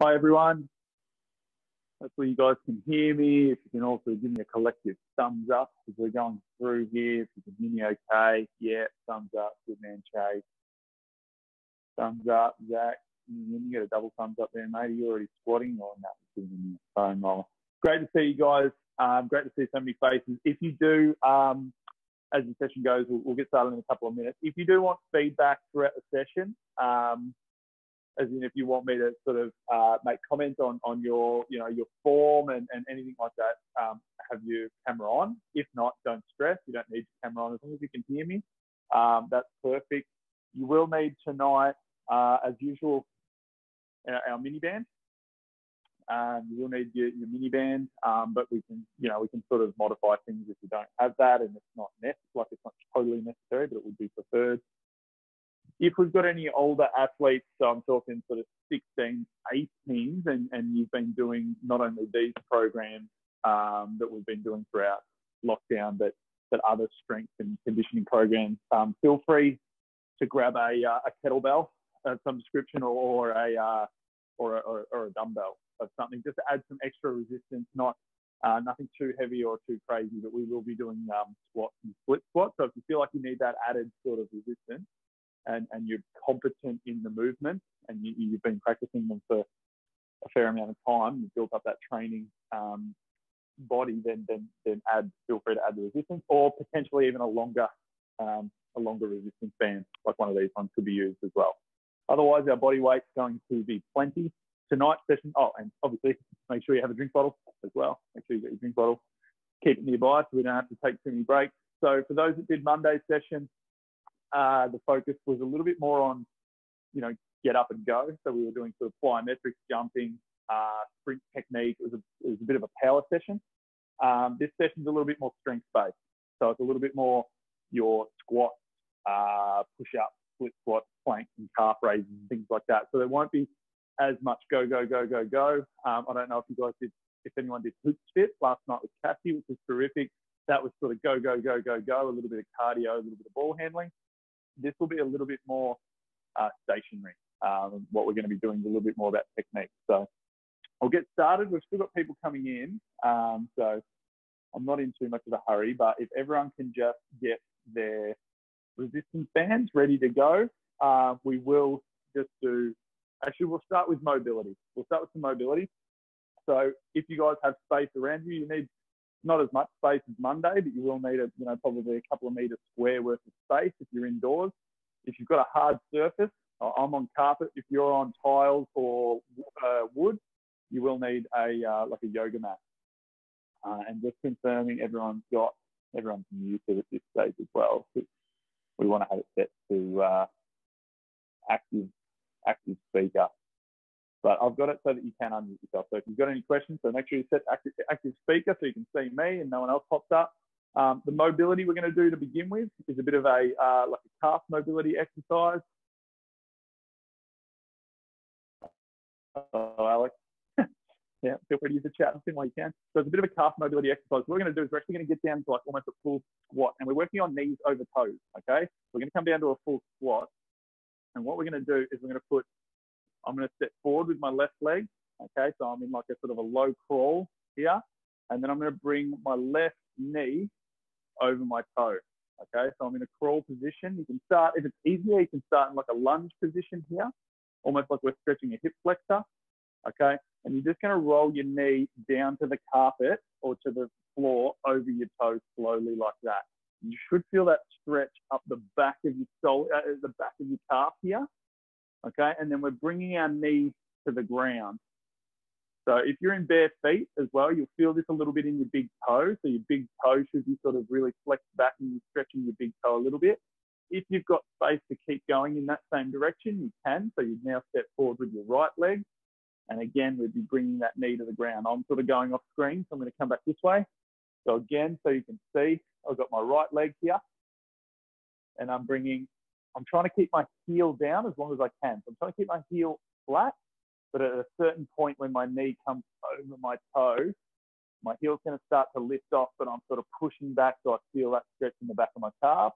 Hi, everyone. Hopefully you guys can hear me. If you can also give me a collective thumbs up as we're going through here. If you can hear me okay, yeah, thumbs up. Good man, Chase. Thumbs up, Zach. You get a double thumbs up there, mate. Are you already squatting? Or no, giving the phone roll. Great to see you guys. Great to see so many faces. If you do, as the session goes, we'll get started in a couple of minutes. If you do want feedback throughout the session, as in if you want me to sort of make comments on your, you know, your form and anything like that, have your camera on. If not, don't stress. You don't need your camera on. As long as you can hear me, that's perfect. You will need tonight, as usual, our mini band. You'll need your mini band, but we can, you know, we can sort of modify things if you don't have that, and it's not it's not totally necessary, but it would be preferred. If we've got any older athletes, so I'm talking sort of 16s, 18s, and you've been doing not only these programs that we've been doing throughout lockdown, but other strength and conditioning programs, feel free to grab a kettlebell of some description or a dumbbell of something, just to add some extra resistance, not nothing too heavy or too crazy, but we will be doing squats and split squats. So if you feel like you need that added sort of resistance, and you're competent in the movement, and you've been practicing them for a fair amount of time, you've built up that training body, then feel free to add the resistance, or potentially even a longer resistance band, like one of these ones, could be used as well. Otherwise, our body weight's going to be plenty. Tonight's session, oh, and obviously make sure you have a drink bottle as well. Make sure you get your drink bottle. Keep it nearby so we don't have to take too many breaks. So for those that did Monday's session, the focus was a little bit more on, you know, get up and go. So we were doing sort of plyometrics, jumping, sprint technique. It was a bit of a power session. This session's a little bit more strength-based. So it's a little bit more your squats, push-ups, split squats, planks and calf raises and things like that. So there won't be as much go, go, go, go, go. I don't know if you guys did, if anyone did Hoop Fit last night with Cassie, which was terrific. That was sort of go, go, go, go, go, a little bit of cardio, a little bit of ball handling. This will be a little bit more stationary. What we're going to be doing is a little bit more about technique. So we'll get started. We've still got people coming in. So I'm not in too much of a hurry, but if everyone can just get their resistance bands ready to go, we will just do, actually, we'll start with mobility. We'll start with some mobility. So if you guys have space around you, you need not as much space as Monday, but you will need, probably a couple of meters square worth of space if you're indoors. If you've got a hard surface, I'm on carpet. If you're on tiles or wood, you will need like a yoga mat. And just confirming everyone's muted at this stage as well. We want to have it set to active speaker. But I've got it so that you can unmute yourself. So if you've got any questions, so make sure you set active speaker so you can see me and no one else pops up. The mobility we're going to do to begin with is a bit of like a calf mobility exercise. Hello, Alex. Yeah, feel free to use the chat while you can. So it's a bit of a calf mobility exercise. What we're going to do is we're actually going to get down to like almost a full squat, and we're working on knees over toes, okay? We're going to come down to a full squat, and what we're going to do is I'm going to step forward with my left leg, okay? So I'm in like a sort of a low crawl here, and then I'm going to bring my left knee over my toe, okay? So I'm in a crawl position. You can start, if it's easier, you can start in like a lunge position here, almost like we're stretching a hip flexor, okay? And you're just going to roll your knee down to the carpet or to the floor over your toe slowly like that. You should feel that stretch up the back of your sole, the back of your calf here, okay? And then we're bringing our knee to the ground. So if you're in bare feet as well, you'll feel this a little bit in your big toe. So your big toe should be sort of really flexed back and you're stretching your big toe a little bit. If you've got space to keep going in that same direction, you can. So you'd now step forward with your right leg. And again, we'd be bringing that knee to the ground. I'm sort of going off screen, so I'm going to come back this way. So again, so you can see, I've got my right leg here. And I'm trying to keep my heel down as long as I can. So I'm trying to keep my heel flat, but at a certain point when my knee comes over my toe, my heel's going to start to lift off, but I'm sort of pushing back so I feel that stretch in the back of my calf.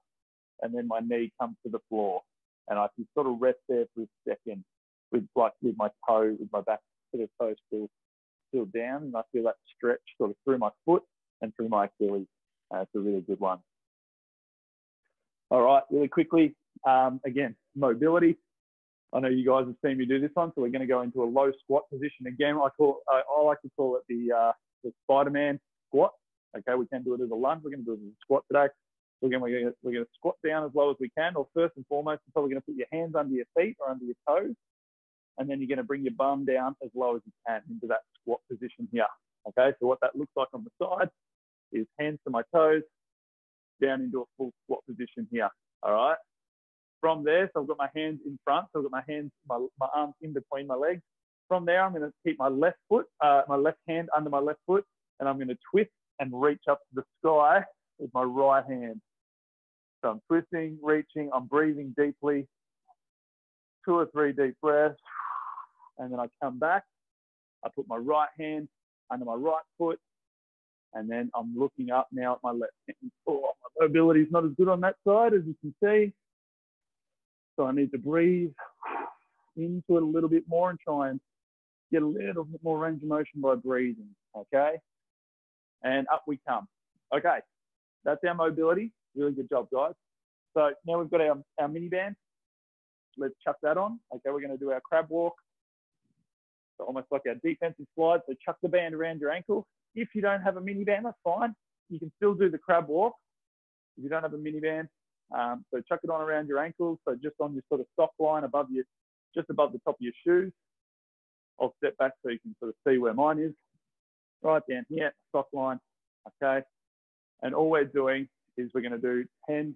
And then my knee comes to the floor. And I can sort of rest there for a second with my toe, with my back sort of toe still down, and I feel that stretch sort of through my foot and through my Achilles. It's a really good one. All right, really quickly, again, mobility. I know you guys have seen me do this one, so we're going to go into a low squat position. Again, I like to call it the Spider-Man squat. Okay, we can do it as a lunge. We're going to do it as a squat today. So again, we're going to squat down as low as we can, or first and foremost, you're probably going to put your hands under your feet or under your toes, and then you're going to bring your bum down as low as you can into that squat position here. Okay, so what that looks like on the side is hands to my toes, down into a full squat position here, all right? From there, so I've got my hands in front, so I've got my arms in between my legs. From there, I'm gonna keep my left hand under my left foot, and I'm gonna twist and reach up to the sky with my right hand. So I'm twisting, reaching, I'm breathing deeply, 2 or 3 deep breaths, and then I come back, I put my right hand under my right foot, and then I'm looking up now at my left hand. Oh, my mobility is not as good on that side, as you can see. So I need to breathe into it a little bit more and try and get a little bit more range of motion by breathing, okay? And up we come. Okay, that's our mobility. Really good job, guys. So now we've got our mini band. Let's chuck that on. Okay, we're gonna do our crab walk. So almost like our defensive slide. So chuck the band around your ankle. If you don't have a mini band, that's fine. You can still do the crab walk if you don't have a mini band. So chuck it on around your ankles, so just on your sort of sock line above your, just above the top of your shoes. I'll step back so you can sort of see where mine is. Right down here, sock line, okay? And all we're doing is we're gonna do 10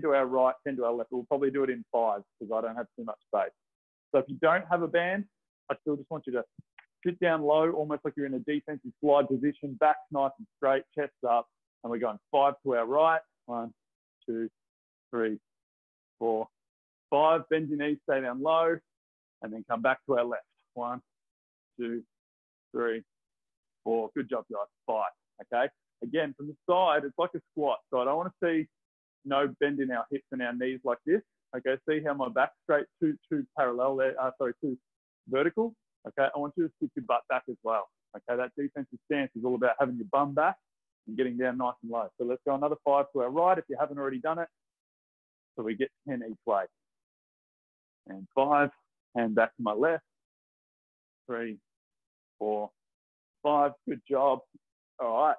to our right, 10 to our left. We'll probably do it in 5 because I don't have too much space. So if you don't have a band, I still just want you to sit down low, almost like you're in a defensive slide position, back nice and straight, chest up, and we're going 5 to our right, 1, 2, 3, 4, 5. Bend your knees, stay down low, and then come back to our left. 1, 2, 3, 4. Good job, guys. 5. Okay. Again, from the side, it's like a squat. So I don't want to see no bend in our hips and our knees like this. Okay. See how my back's straight, too parallel there. Sorry, too vertical. Okay. I want you to stick your butt back as well. Okay. That defensive stance is all about having your bum back and getting down nice and low. So let's go another 5 to our right if you haven't already done it. So we get 10 each way. And 5, and back to my left. 3, 4, 5. Good job. All right.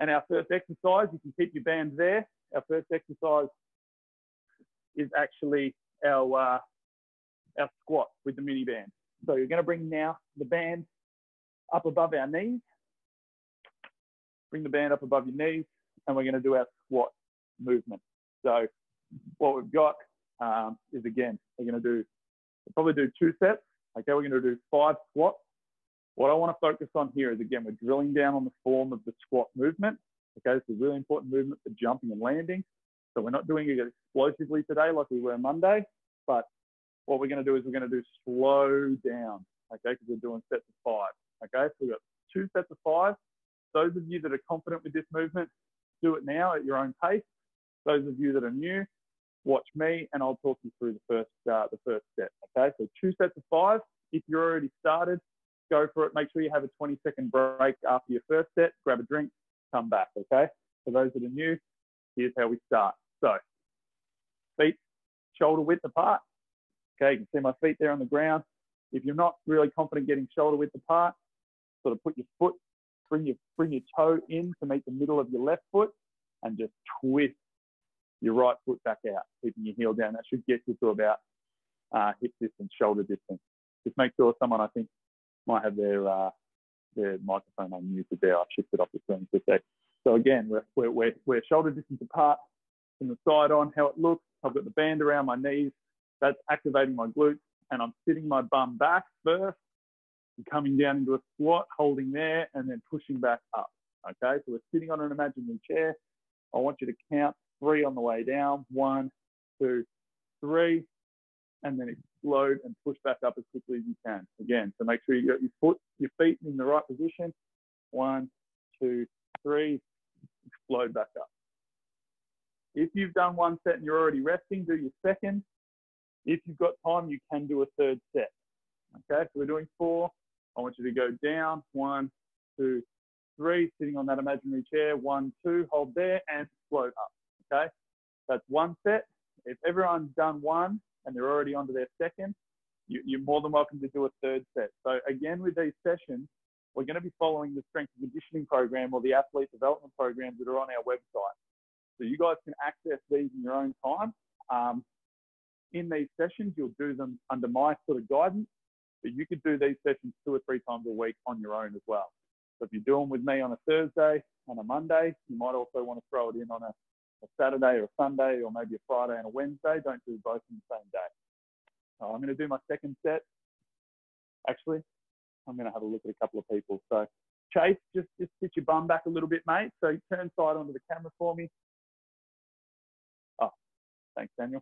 And our first exercise, you can keep your band there. Our first exercise is actually our squat with the mini band. So you're going to bring now the band up above our knees. Bring the band up above your knees, and we're going to do our squat movement. So what we've got is, again, we're going to do, we'll probably do 2 sets. Okay, we're going to do 5 squats. What I want to focus on here is, again, we're drilling down on the form of the squat movement. Okay, this is a really important movement for jumping and landing. So we're not doing it explosively today like we were Monday, but what we're going to do is we're going to do slow down, okay, because we're doing sets of 5. Okay, so we've got 2 sets of 5. Those of you that are confident with this movement, do it now at your own pace. Those of you that are new, watch me and I'll talk you through the first set. Okay, so 2 sets of 5. If you're already started, go for it. Make sure you have a 20-second break after your first set. Grab a drink, come back. Okay, for those that are new, here's how we start. So feet shoulder width apart. Okay, you can see my feet there on the ground. If you're not really confident getting shoulder width apart, sort of put your foot, bring your toe in to meet the middle of your left foot and just twist your right foot back out, keeping your heel down. That should get you to about hip distance, shoulder distance. Just make sure someone, I think, might have their microphone unmuted there. I've shifted off the screen for a sec. So again, we're shoulder distance apart from the side on how it looks. I've got the band around my knees. That's activating my glutes, and I'm sitting my bum back first, coming down into a squat, holding there, and then pushing back up. Okay, so we're sitting on an imaginary chair. I want you to count 3 on the way down. 1, 2, 3, and then explode and push back up as quickly as you can. Again, so make sure you got your feet in the right position. 1, 2, 3, explode back up. If you've done 1 set and you're already resting, do your second. If you've got time, you can do a 3rd set. Okay, so we're doing four. I want you to go down, 1, 2, 3, sitting on that imaginary chair, 1, 2, hold there and float up, okay? That's one set. If everyone's done one and they're already onto their second, you're more than welcome to do a third set. So again, with these sessions, we're gonna be following the strength and conditioning program or the athlete development programs that are on our website. So you guys can access these in your own time. In these sessions, you'll do them under my sort of guidance, but you could do these sessions 2 or 3 times a week on your own as well. So if you do them with me on a Thursday, on a Monday, you might also want to throw it in on a Saturday or a Sunday, or maybe a Friday and a Wednesday. Don't do both on the same day. So I'm going to do my second set. Actually, I'm going to have a look at a couple of people. So Chase, just sit your bum back a little bit, mate. So turn side onto the camera for me. Oh, thanks, Daniel.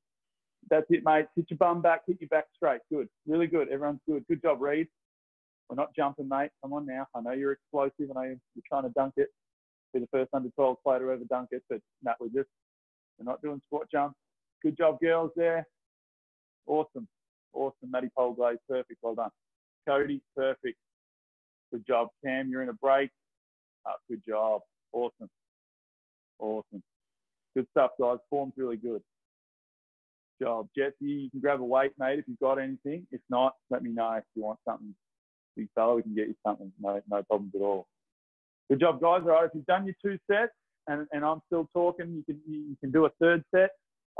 That's it, mate. Sit your bum back, hit your back straight. Good. Really good. Everyone's good. Good job, Reed. We're not jumping, mate. Come on now. I know you're explosive. I know you're trying to dunk it. Be the first under 12 player to ever dunk it, but no, we're not doing squat jumps. Good job, girls there. Awesome. Awesome. Maddie Polglaze, perfect. Well done. Cody, perfect. Good job. Cam, you're in a break. Oh, good job. Awesome. Awesome. Good stuff, guys. Form's really good. Job. Jesse, you can grab a weight, mate, if you've got anything. If not, let me know if you want something. Big fella, we can get you something. No problems at all. Good job, guys. All right, if you've done your 2 sets and I'm still talking, you can do a third set.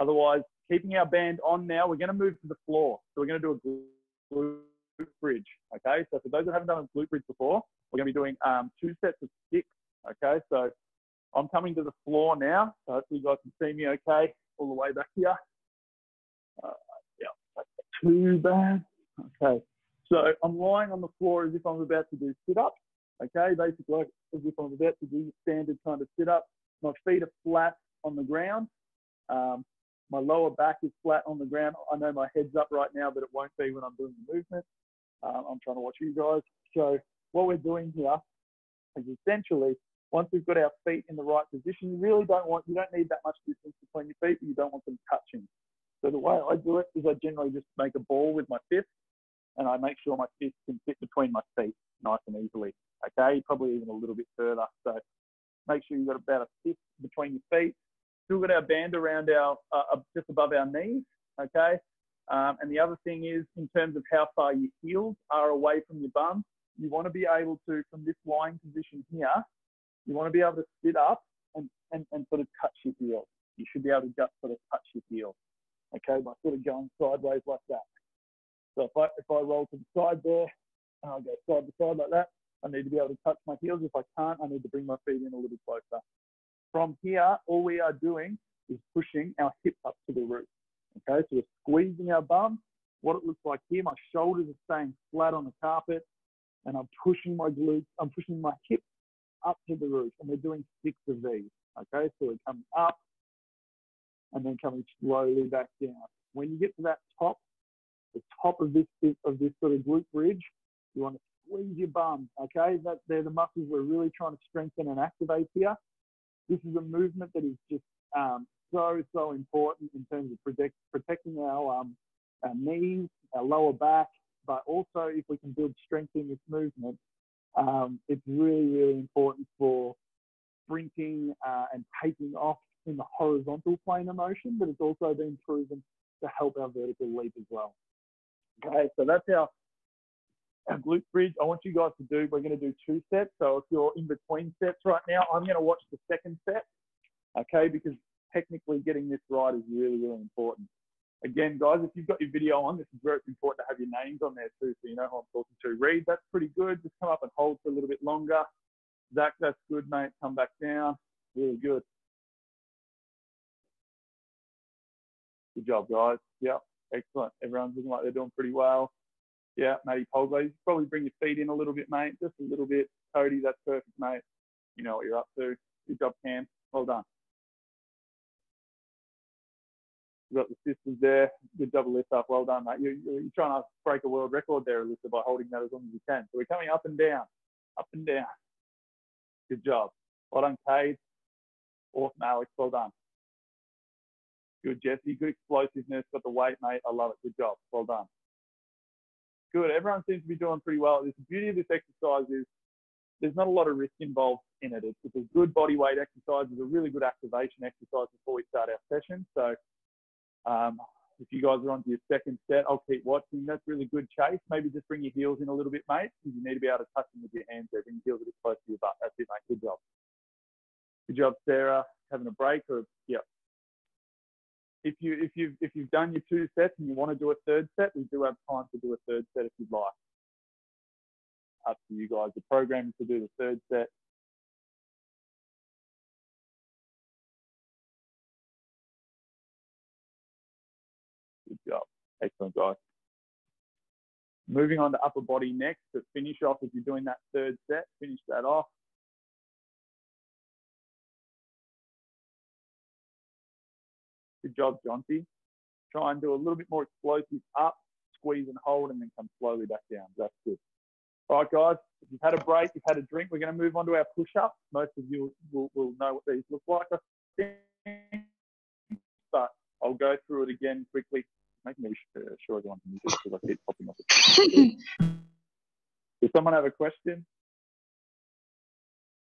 Otherwise, keeping our band on now, we're going to move to the floor. So we're going to do a glute bridge, okay? So for those that haven't done a glute bridge before, we're going to be doing 2 sets of 6, okay? So I'm coming to the floor now. So hopefully you guys can see me okay all the way back here. Yeah, that's too bad. Okay, so I'm lying on the floor as if I'm about to do sit-ups. Okay, basically as if I'm about to do standard kind of sit-up. My feet are flat on the ground. My lower back is flat on the ground. I know my head's up right now, but it won't be when I'm doing the movement. I'm trying to watch you guys. So what we're doing here is essentially, once we've got our feet in the right position, you don't need that much distance between your feet, but you don't want them touching. So the way I do it is I generally just make a ball with my fist, and I make sure my fist can fit between my feet nice and easily, okay? Probably even a little bit further. So make sure you've got about a fist between your feet. Still got our band around our, just above our knees, okay? And the other thing is, in terms of how far your heels are away from your bum, you want to be able to, from this lying position here, you want to be able to sit up and sort of touch your heel. You should be able to just sort of touch your heel. Okay, by sort of going sideways like that. So if I roll to the side there, and I'll go side to side like that, I need to be able to touch my heels. If I can't, I need to bring my feet in a little closer. From here, all we are doing is pushing our hips up to the roof. Okay, so we're squeezing our bum. What it looks like here, my shoulders are staying flat on the carpet, and I'm pushing my glutes, I'm pushing my hips up to the roof, and we're doing 6 of these. Okay, so we're coming up, and then coming slowly back down. When you get to that top, the top of this sort of glute bridge, you want to squeeze your bum, okay? They're the muscles we're really trying to strengthen and activate here. This is a movement that is just so important in terms of protecting our knees, our lower back, but also if we can build strength in this movement, it's really, really important for sprinting and taking off in the horizontal plane of motion, but it's also been proven to help our vertical leap as well. Okay, so that's our glute bridge. I want you guys to do, we're going to do 2 sets. So if you're in between sets right now, I'm going to watch the second set, okay, because technically getting this right is really, really important. Again, guys, if you've got your video on, this is very important to have your names on there too, so you know who I'm talking to. Reed, that's pretty good. Just come up and hold for a little bit longer. Zach, that's good, mate. Come back down. Really good. Good job, guys. Yep, excellent. Everyone's looking like they're doing pretty well. Yeah, Matty Polglaze, probably bring your feet in a little bit, mate. Just a little bit. Cody, that's perfect, mate. You know what you're up to. Good job, Cam. Well done. We've got the sisters there. Good double lift up. Well done, mate. You're trying to break a world record there, Alyssa, by holding that as long as you can. So we're coming up and down. Up and down. Good job. Well done, Cade. Awesome, Alex. Well done. Good, Jesse. Good explosiveness. Got the weight, mate. I love it. Good job. Well done. good. Everyone seems to be doing pretty well. The beauty of this exercise is there's not a lot of risk involved in it. It's a good body weight exercise. It's a really good activation exercise before we start our session. So if you guys are on to your second set, I'll keep watching. That's really good, Chase. Maybe just bring your heels in a little bit, mate. You need to be able to touch them with your hands there. Bring your heels a bit close to your butt. That's it, mate. Good job. Good job, Sarah. Having a break or, yeah. If you've done your two sets and you want to do a third set, we do have time to do a third set if you'd like. Up to you guys. The program is to do the third set. Good job. Excellent, guys. Moving on to upper body next to finish off. If you're doing that third set, finish that off. Good job, Jonty. Try and do a little bit more explosive up, squeeze and hold, and then come slowly back down. That's good. All right, guys, if you've had a break, you've had a drink, we're going to move on to our push-ups. Most of you will know what these look like, I think. But I'll go through it again quickly. Make me sure I don't want to because I keep popping off. Does someone have a question?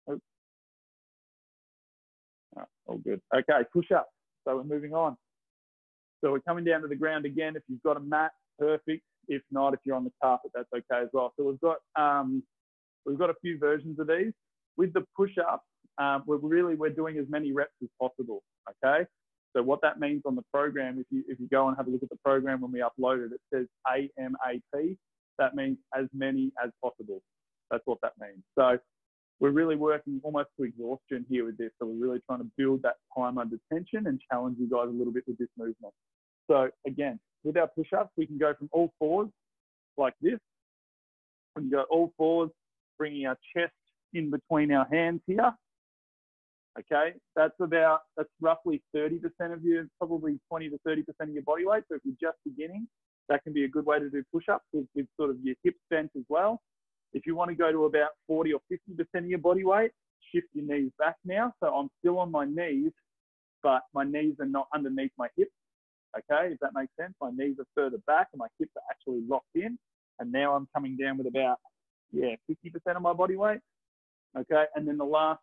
Oh. Oh, all good. Okay, push-ups. So we're moving on. So we're coming down to the ground again. If you've got a mat, perfect. If not, if you're on the carpet, that's okay as well. So we've got a few versions of these. With the push-up, we're doing as many reps as possible. Okay. So what that means on the program, if you go and have a look at the program when we upload it, it says AMAP. That means as many as possible. That's what that means. So we're really working almost to exhaustion here with this. So we're really trying to build that time under tension and challenge you guys a little bit with this movement. So again, with our push-ups, we can go from all fours like this. We can go all fours, bringing our chest in between our hands here. Okay, that's roughly 30% of your, probably 20 to 30% of your body weight. So if you're just beginning, that can be a good way to do push-ups with sort of your hips bent as well. If you want to go to about 40 or 50% of your body weight, shift your knees back now. So I'm still on my knees, but my knees are not underneath my hips. Okay, if that makes sense, my knees are further back and my hips are actually locked in. And now I'm coming down with about, 50% of my body weight. Okay, and then the last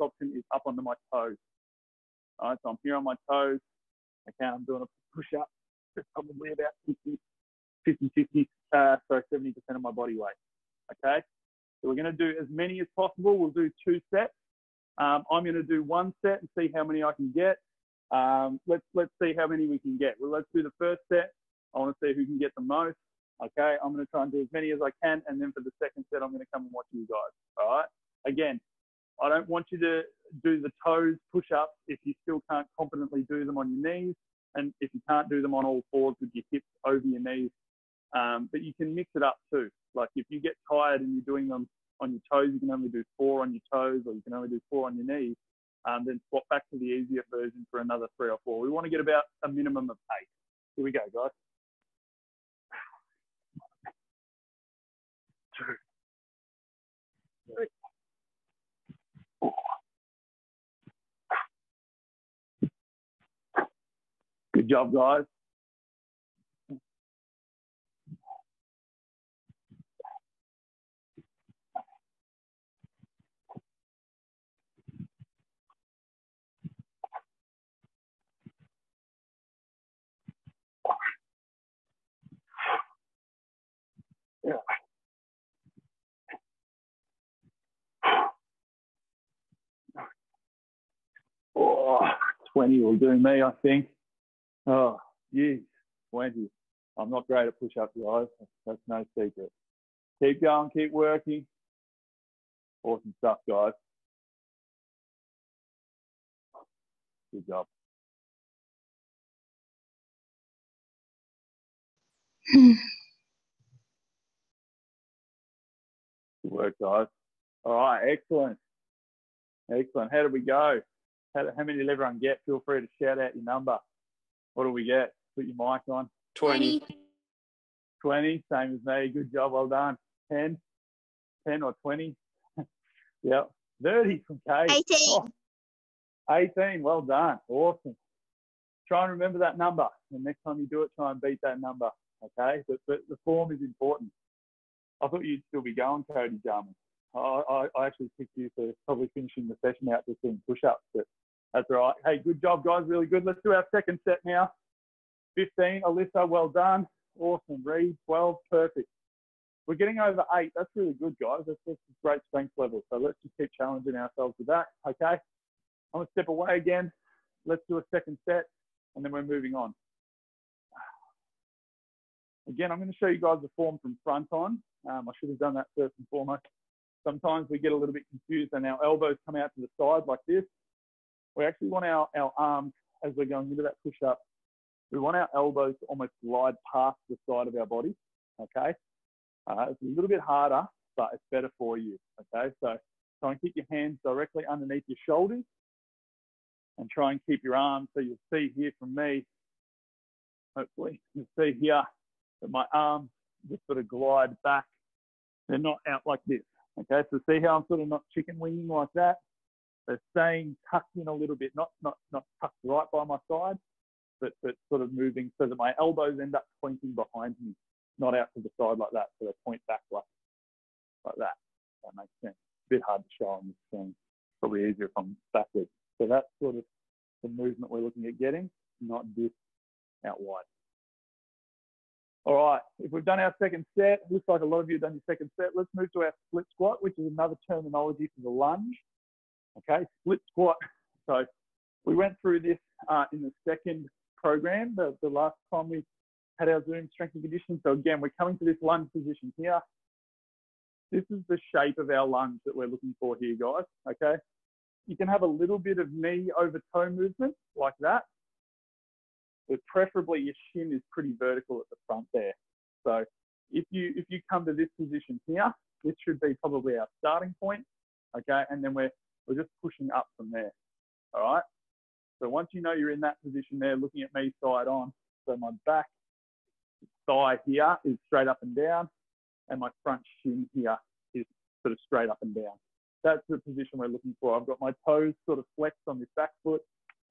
option is up onto my toes. All right, so I'm here on my toes. Okay, I'm doing a push-up. It's probably about 70% of my body weight. Okay, so we're going to do as many as possible. We'll do two sets. I'm going to do one set and see how many I can get. Let's see how many we can get. Well, let's do the first set. I want to see who can get the most. Okay, I'm going to try and do as many as I can, and then for the second set, I'm going to come and watch you guys. All right. Again, I don't want you to do the toes push-ups if you still can't competently do them on your knees, and if you can't do them on all fours with your hips over your knees. But you can mix it up too. Like if you get tired and you're doing them on your toes, you can only do four on your toes, or you can only do four on your knees. Then swap back to the easier version for another three or four. We want to get about a minimum of 8. Here we go, guys. 2, 3, 4. Good job, guys. Yeah. Oh, 20 will do me, I think. Oh, geez, 20. I'm not great at push-ups, guys. That's no secret. Keep going, keep working. Awesome stuff, guys. Good job. Good work, guys. All right, excellent. Excellent. How did we go? How many did everyone get? Feel free to shout out your number. What do we get? Put your mic on. 20. 20, same as me. Good job. Well done. 10. 10 or 20. Yep. 30 from Kate. 18. Oh, 18. Well done. Awesome. Try and remember that number. The next time you do it, try and beat that number. okay? But the form is important. I thought you'd still be going, Cody Jarman. I actually picked you for probably finishing the session out just doing push-ups, but that's all right. Hey, good job, guys, really good. Let's do our second set now. 15, Alyssa, well done. Awesome, Reed, 12, perfect. We're getting over 8. That's really good, guys. That's a great strength level. So let's just keep challenging ourselves with that, okay? I'm going to step away again. Let's do a second set, and then we're moving on. Again, I'm going to show you guys the form from front on. I should have done that first and foremost. Sometimes we get a little bit confused and our elbows come out to the side like this. We actually want our arms, as we're going into that push-up, we want our elbows to almost glide past the side of our body, okay? It's a little bit harder, but it's better for you, okay? So try and keep your hands directly underneath your shoulders and try and keep your arms. So you'll see here from me, hopefully, you'll see here that my arms just sort of glide back. They're not out like this, okay? So see how I'm sort of not chicken winging like that? They're staying tucked in a little bit, not tucked right by my side, but sort of moving so that my elbows end up pointing behind me, not out to the side like that, so they point back like that. That makes sense. A bit hard to show on this thing. Probably easier if I'm backwards. So that's sort of the movement we're looking at getting, not this out wide. All right, if we've done our second set, looks like a lot of you have done your second set. Let's move to our split squat, which is another terminology for the lunge. Okay, split squat. So we went through this in the second program, the last time we had our Zoom strength and conditioning. So again, we're coming to this lunge position here. This is the shape of our lunge that we're looking for here, guys, okay? You can have a little bit of knee over toe movement like that, but preferably your shin is pretty vertical at the front there. So if you come to this position here, this should be probably our starting point, okay? And then we're just pushing up from there, all right? So once you know you're in that position there, looking at me side on, so my back thigh here is straight up and down, and my front shin here is sort of straight up and down. That's the position we're looking for. I've got my toes sort of flexed on this back foot,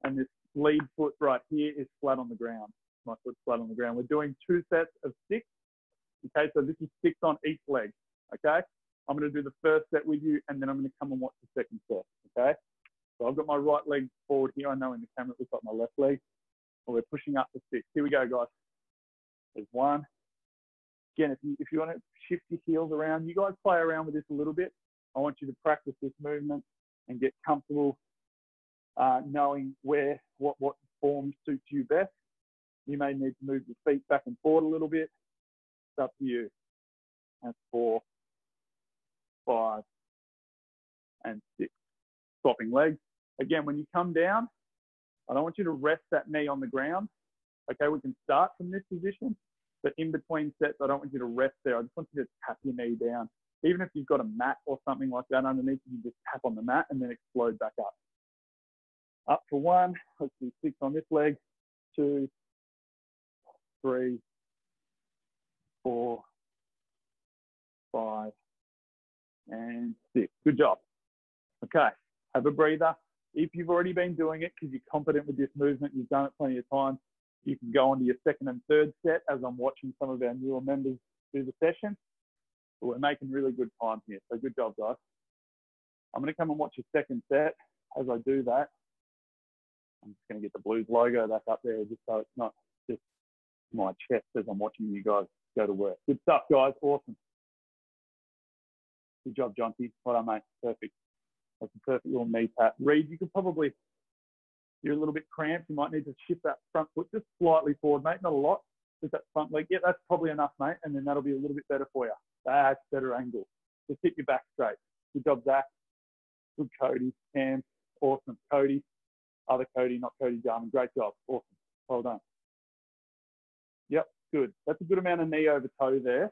and this lead foot right here is flat on the ground. My foot's flat on the ground. We're doing 2 sets of 6, okay? So this is 6 on each leg, okay? I'm going to do the first set with you, and then I'm going to come and watch the second set, okay? So I've got my right leg forward here. I know in the camera it looks like my left leg. We're pushing up to 6. Here we go, guys. There's 1. Again, if you want to shift your heels around, you guys play around with this a little bit. I want you to practice this movement and get comfortable knowing what form suits you best. You may need to move your feet back and forward a little bit. It's up to you. That's 4, 5, and 6. Swapping legs. Again, when you come down, I don't want you to rest that knee on the ground. Okay, we can start from this position, but in between sets, I don't want you to rest there. I just want you to tap your knee down. Even if you've got a mat or something like that underneath, you just tap on the mat and then explode back up. Up for 1, let's do 6 on this leg, 2, 3, 4, 5, and 6. Good job. Okay, have a breather. If you've already been doing it because you're competent with this movement, you've done it plenty of times, you can go on to your second and third set as I'm watching some of our newer members do the session. But we're making really good time here, so good job, guys. I'm going to come and watch your second set. As I do that, I'm just going to get the Blues logo back up there just so it's not just my chest as I'm watching you guys go to work. Good stuff, guys. Awesome. Good job, Jonty. Well done, mate. Perfect. That's a perfect little knee tap. Reed, you could probably, you're a little bit cramped. You might need to shift that front foot just slightly forward, mate. Not a lot. Just that front leg. Yeah, that's probably enough, mate. And then that'll be a little bit better for you. That's better angle. Just hit your back straight. Good job, Zach. Good, Cody. Cam. Awesome. Cody. Other Cody, not Cody Jarman. Great job. Awesome. Well done. Yep, good. That's a good amount of knee over toe there,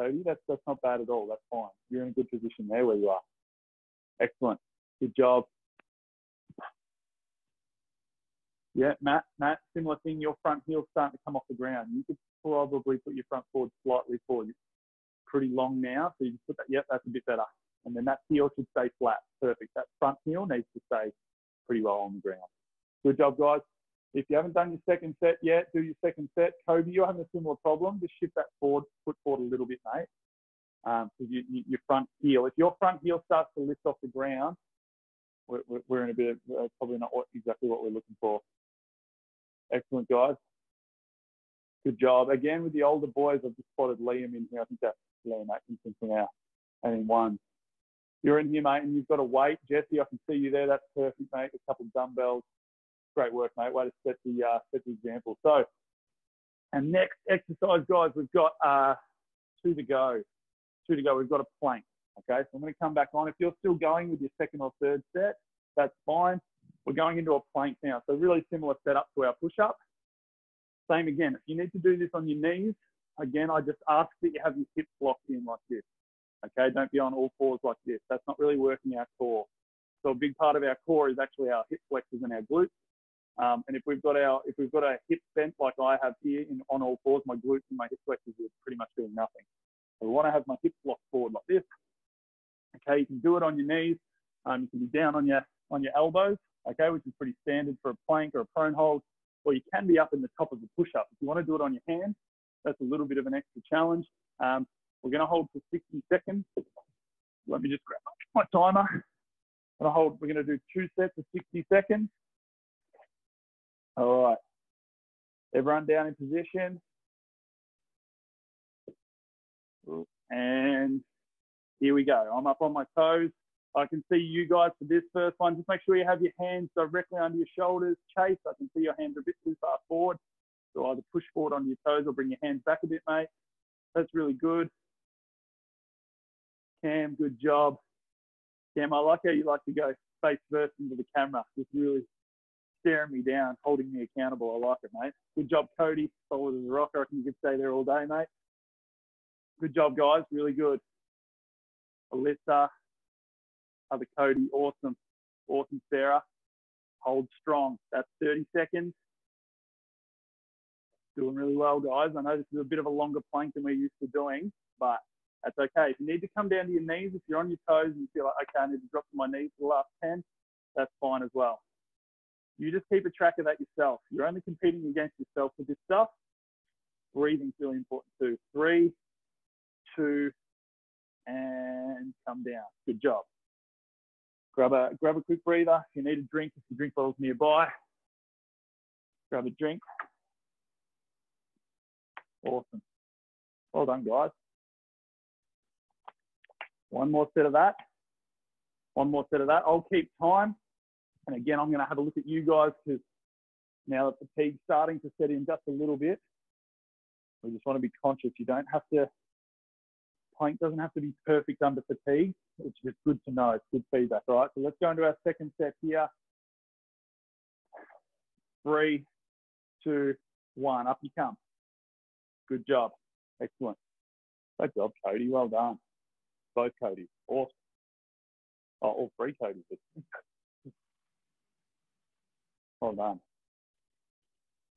Cody. That's not bad at all. That's fine. You're in a good position there where you are. Excellent. Good job. Yeah, Matt, similar thing. Your front heel's starting to come off the ground. You could probably put your front forward slightly forward. It's pretty long now, so you just put that. Yep, that's a bit better. And then that heel should stay flat. Perfect. That front heel needs to stay pretty low on the ground. Good job, guys. If you haven't done your second set yet, do your second set. Kobe, you're having a similar problem. Just shift that forward, foot forward a little bit, mate. Your front heel. If your front heel starts to lift off the ground, we're in a bit of probably not exactly what we're looking for. Excellent, guys. Good job. Again, with the older boys, I've just spotted Liam in here. I think that's Liam Atkinson for now. And in one. You're in here, mate, and you've got a weight. Jesse, I can see you there. That's perfect, mate. A couple of dumbbells. Great work, mate. Way to set the example. So, and next exercise, guys, we've got two to go. Two to go. We've got a plank. Okay, so I'm going to come back on. If you're still going with your second or third set, that's fine. We're going into a plank now. So really similar setup to our push-up. Same again. If you need to do this on your knees, again, I just ask that you have your hips locked in like this. Okay, don't be on all fours like this. That's not really working our core. So a big part of our core is actually our hip flexors and our glutes. And if we've got a hip bent like I have here on all fours, my glutes and my hip flexors are pretty much doing nothing. So we want to have my hips locked forward like this. Okay, you can do it on your knees. You can be down on your elbows. Okay, which is pretty standard for a plank or a prone hold. Or you can be up in the top of the push-up. If you want to do it on your hands, that's a little bit of an extra challenge. We're going to hold for 60 seconds. Let me just grab my timer. We're going to do two sets of 60 seconds. All right. Everyone down in position. And here we go. I'm up on my toes. I can see you guys for this first one. Just make sure you have your hands directly under your shoulders. Chase, I can see your hands are a bit too far forward. So either push forward on your toes or bring your hands back a bit, mate. That's really good. Cam, good job. Cam, I like how you like to go face first into the camera. Just really staring me down, holding me accountable. I like it, mate. Good job, Cody. Solid as a rocker. I think you could stay there all day, mate. Good job, guys. Really good. Alyssa. Other Cody. Awesome. Awesome, Sarah. Hold strong. That's 30 seconds. Doing really well, guys. I know this is a bit of a longer plank than we're used to doing, but that's okay. If you need to come down to your knees, if you're on your toes and you feel like, okay, I need to drop to my knees for the last 10, that's fine as well. You just keep a track of that yourself. You're only competing against yourself with this stuff. Breathing's really important too. 3, 2, and come down. Good job. Grab a quick breather. If you need a drink, if your drink bottle's nearby, grab a drink. Awesome. Well done, guys. One more set of that. One more set of that. I'll keep time. And again, I'm going to have a look at you guys because now that fatigue's starting to set in just a little bit, we just want to be conscious. Plank doesn't have to be perfect under fatigue. It's just good to know. It's good feedback, all right? So let's go into our second set here. 3, 2, 1. Up you come. Good job. Excellent. Good job, Cody. Well done. Both Codys. Awesome. Oh, all three Codys. Well done.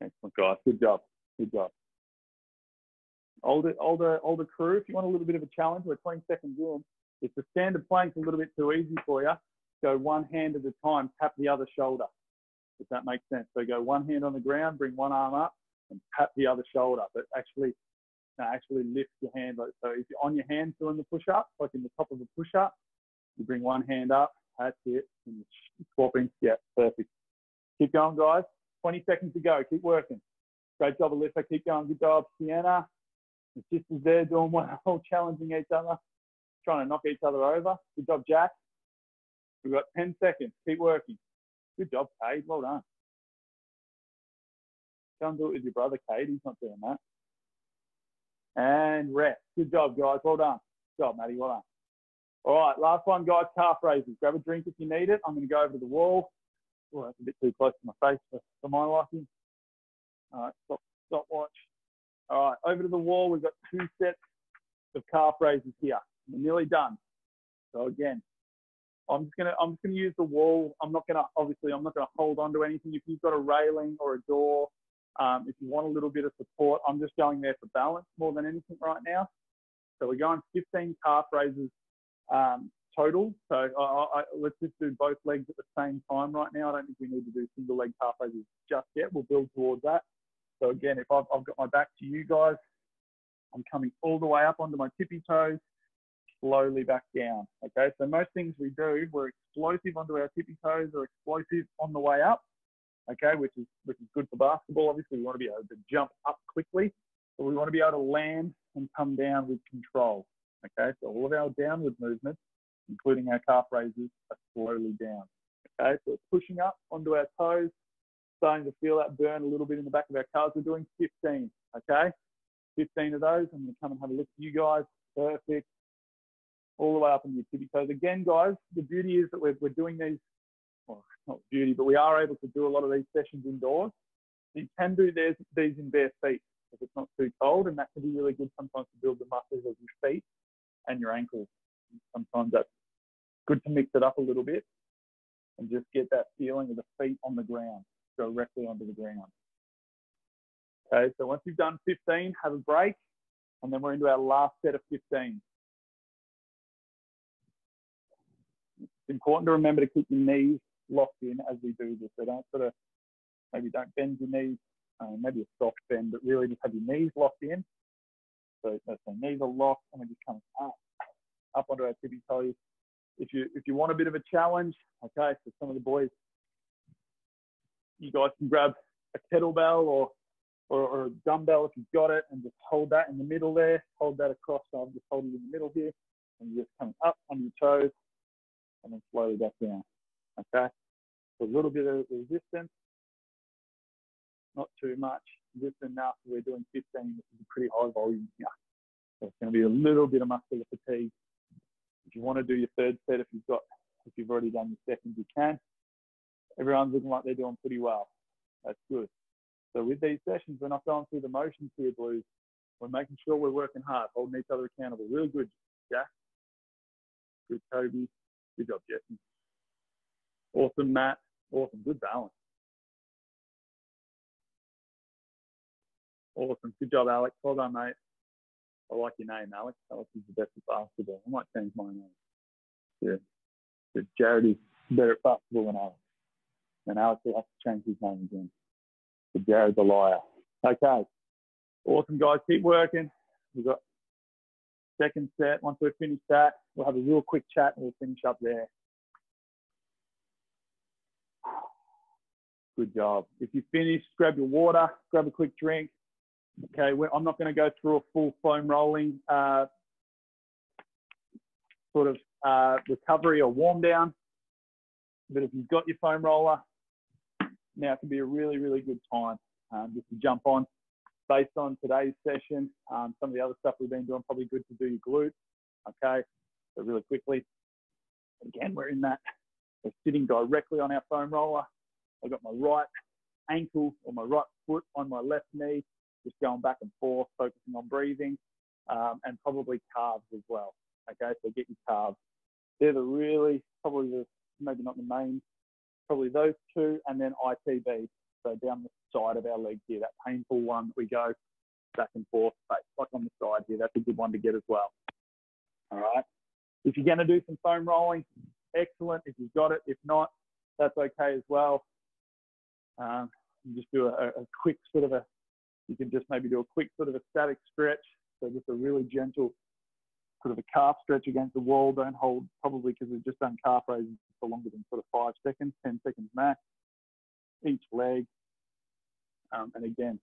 Excellent, guys. Good job. Good job. Older crew, if you want a little bit of a challenge, we're 20 seconds in. If the standard plank's a little bit too easy for you, go one hand at a time, tap the other shoulder, if that makes sense. So go one hand on the ground, bring one arm up, and tap the other shoulder. But actually lift your hand. So if you're on your hand doing the push-up, like in the top of the push-up, you bring one hand up, that's it, and you're swapping. Yeah, perfect. Keep going, guys. 20 seconds to go. Keep working. Great job, Alyssa. Keep going. Good job, Sienna. The sisters there doing well, challenging each other, trying to knock each other over. Good job, Jack. We've got 10 seconds. Keep working. Good job, Cade. Well done. Come do it with your brother, Cade. He's not doing that. And rest. Good job, guys. Well done. Good job, Maddie. Well done. All right, last one, guys. Calf raises. Grab a drink if you need it. I'm going to go over to the wall. Oh, that's a bit too close to my face for my liking. All right, stopwatch. All right, over to the wall. We've got two sets of calf raises here. We're nearly done. So again, I'm just gonna use the wall. I'm not gonna hold on to anything. If you've got a railing or a door, if you want a little bit of support, I'm just going there for balance more than anything right now. So we're going 15 calf raises total. So let's just do both legs at the same time right now. I don't think we need to do single leg calf raises just yet. We'll build towards that. So again, if I've got my back to you guys, I'm coming all the way up onto my tippy toes, slowly back down. Okay, so most things we do, we're explosive onto our tippy toes or explosive on the way up. Okay, which is good for basketball. Obviously, we want to be able to jump up quickly, but we want to be able to land and come down with control. Okay, so all of our downward movements, including our calf raises, are slowly down. Okay, so it's pushing up onto our toes, starting to feel that burn a little bit in the back of our calves. We're doing 15, okay? 15 of those. I'm going to come and have a look at you guys. Perfect. All the way up on your tippy toes. Again, guys, the beauty is that we're doing these, well, not beauty, but we are able to do a lot of these sessions indoors. You can do these in bare feet if it's not too cold, and that can be really good sometimes to build the muscles of your feet and your ankles. Sometimes that's good to mix it up a little bit and just get that feeling of the feet on the ground, directly onto the ground. Okay, so once you've done 15, have a break, and then we're into our last set of 15. It's important to remember to keep your knees locked in as we do this. So don't sort of, maybe don't bend your knees, maybe a soft bend, but really just have your knees locked in. So that's the knees are locked, and we're just coming up onto our tippy toes. If you want a bit of a challenge, okay, so some of the boys, you guys can grab a kettlebell or a dumbbell if you've got it, and just hold that in the middle there. Hold that across. So I'm just holding it in the middle here, and you just come up on your toes, and then slowly back down. Okay, so a little bit of resistance, not too much. Just enough. We're doing 15, which is a pretty high volume here. So it's going to be a little bit of muscular fatigue. If you want to do your third set, if you've already done your second, you can. Everyone's looking like they're doing pretty well. That's good. So with these sessions, we're not going through the motions here, Blues. We're making sure we're working hard, holding each other accountable. Really good, Jack. Good, Kobe. Good job, Jesse. Awesome, Matt. Awesome. Good balance. Awesome. Good job, Alex. Well done, mate. I like your name, Alex. Alex is the best at basketball. I might change my name. Yeah. Jared is better at basketball than Alex. And Alex will have to change his name again. But Jared's a liar. Okay. Awesome, guys. Keep working. We've got second set. Once we've finished that, we'll have a real quick chat and we'll finish up there. Good job. If you finish, grab your water, grab a quick drink. Okay, I'm not going to go through a full foam rolling sort of recovery or warm down. But if you've got your foam roller, now it can be a really, really good time just to jump on. Based on today's session, some of the other stuff we've been doing, probably good to do your glutes. Okay, so really quickly. Again, we're sitting directly on our foam roller. I've got my right ankle or my right foot on my left knee. Just going back and forth, focusing on breathing, and probably calves as well. Okay, so get your calves. They're the really, probably the, maybe not the main, probably those two, and then ITB. So down the side of our leg here, that painful one that we go back and forth, like on the side here, that's a good one to get as well. All right. If you're gonna do some foam rolling, excellent. If you've got it, if not, that's okay as well. Just do a quick sort of you can just maybe do a quick sort of a static stretch. So just a really gentle sort of a calf stretch against the wall. Don't hold probably because we've just done calf raises for longer than sort of 5 seconds, 10 seconds max, each leg. And again,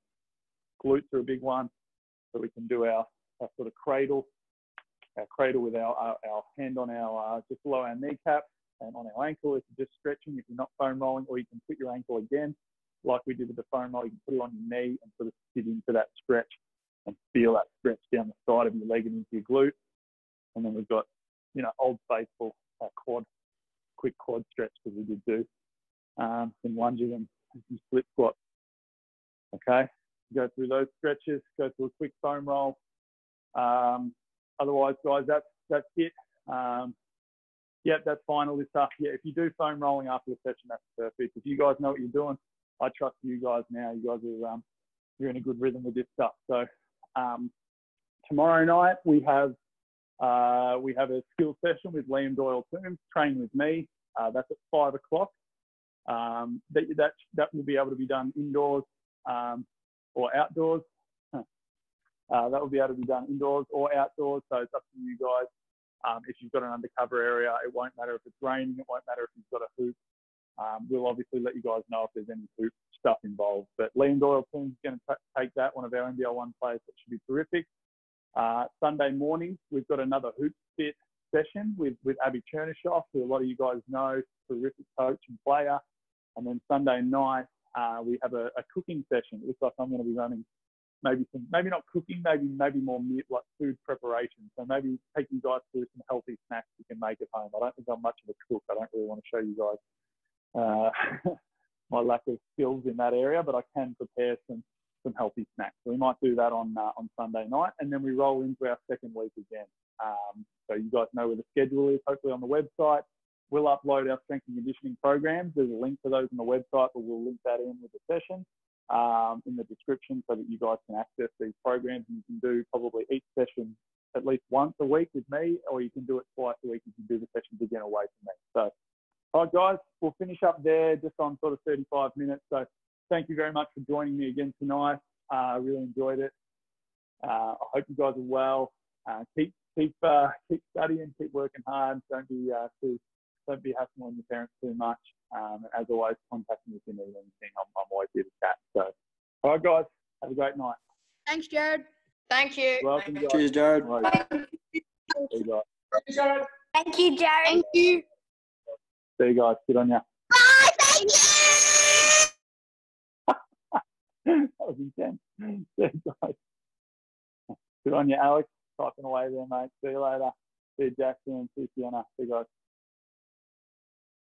glutes are a big one. So we can do our sort of cradle, with our hand on our, just below our kneecap and on our ankle. If you're just stretching, if you're not foam rolling, or you can put your ankle again, like we did with the foam roll, you can put it on your knee and sort of sit into that stretch and feel that stretch down the side of your leg and into your glute. And then we've got, you know, old faithful, our quad, quick quad stretch that we did do. Some lunges and some split squats. Okay, go through those stretches, go through a quick foam roll. Otherwise, guys, that's it. Yeah, that's final this stuff. Yeah, if you do foam rolling after the session, that's perfect. If you guys know what you're doing, I trust you guys now. You guys are you're in a good rhythm with this stuff. So tomorrow night we have We have a skill session with Liam Doyle-Tunes, train with me. That's at 5 o'clock. That will be able to be done indoors or outdoors. That will be able to be done indoors or outdoors, so it's up to you guys. If you've got an undercover area, it won't matter if it's raining, it won't matter if you've got a hoop. We'll obviously let you guys know if there's any hoop stuff involved. But Liam Doyle-Tunes is going to take that, one of our NBL1 players, that should be terrific. Sunday morning, we've got another hoop fit session with Abby Chernishoff, who a lot of you guys know, terrific coach and player. And then Sunday night, we have a cooking session. It looks like I'm going to be running maybe not cooking, maybe more meat, like food preparation. So maybe take you guys through some healthy snacks you can make at home. I don't think I'm much of a cook. I don't really want to show you guys my lack of skills in that area, but I can prepare some healthy snacks. We might do that on Sunday night, and then we roll into our second week again. So you guys know where the schedule is, hopefully on the website. We'll upload our strength and conditioning programs. There's a link to those on the website, but we'll link that in with the session in the description so that you guys can access these programs. And you can do probably each session at least once a week with me, or you can do it twice a week if you do the sessions again away from me. So, all right, guys, we'll finish up there just on sort of 35 minutes. So thank you very much for joining me again tonight. I really enjoyed it. I hope you guys are well. Keep studying, keep working hard. Don't be hassling your parents too much. As always, contact me if you need anything. I'm always here to chat. So, all right, guys, have a great night. Thanks, Jared. Thank you. Welcome, guys. Cheers, Jared. Right. Thank you, Jared. Thank you, Jared. Thank you. See you guys. Good on ya. Bye. Thank you. That was intense. See you guys. Good on you, Alex. Typing away there, mate. See you later. See you, Jackson. See you, Fiona. See you guys.